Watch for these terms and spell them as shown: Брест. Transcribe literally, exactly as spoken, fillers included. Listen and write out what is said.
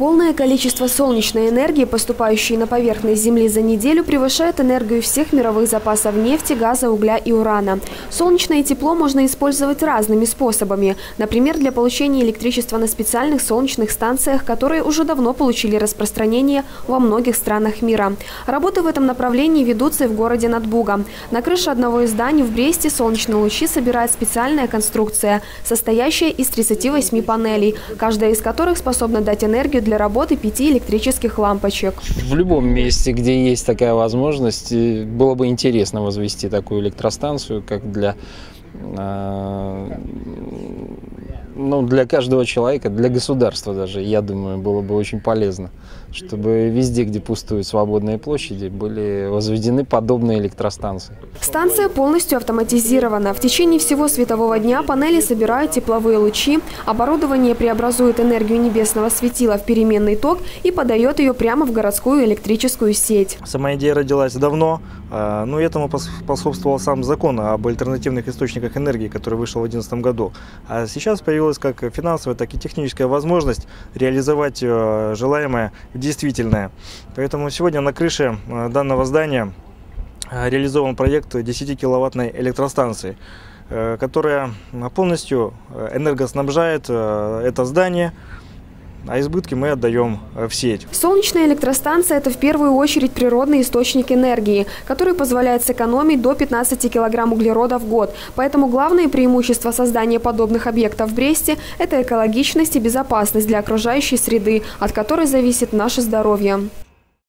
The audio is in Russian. Полное количество солнечной энергии, поступающей на поверхность Земли за неделю, превышает энергию всех мировых запасов нефти, газа, угля и урана. Солнечное тепло можно использовать разными способами. Например, для получения электричества на специальных солнечных станциях, которые уже давно получили распространение во многих странах мира. Работы в этом направлении ведутся и в городе Натбуга. На крыше одного из зданий в Бресте солнечные лучи собирает специальная конструкция, состоящая из тридцати восьми панелей, каждая из которых способна дать энергию для для работы пяти электрических лампочек. В любом месте, где есть такая возможность, было бы интересно возвести такую электростанцию, как для, э, ну, для каждого человека, для государства даже, я думаю, было бы очень полезно, чтобы везде, где пустуют свободные площади, были возведены подобные электростанции. Станция полностью автоматизирована. В течение всего светового дня панели собирают тепловые лучи, оборудование преобразует энергию небесного светила в переменный ток и подает ее прямо в городскую электрическую сеть. Сама идея родилась давно, но этому поспособствовал сам закон об альтернативных источниках энергии, который вышел в две тысячи одиннадцатом году. А сейчас появилась как финансовая, так и техническая возможность реализовать желаемое в действительное. Поэтому сегодня на крыше данного здания реализован проект десятикиловаттной электростанции, которая полностью энергоснабжает это здание, а избытки мы отдаем в сеть. Солнечная электростанция – это в первую очередь природный источник энергии, который позволяет сэкономить до пятнадцати килограмм углерода в год. Поэтому главное преимущество создания подобных объектов в Бресте – это экологичность и безопасность для окружающей среды, от которой зависит наше здоровье.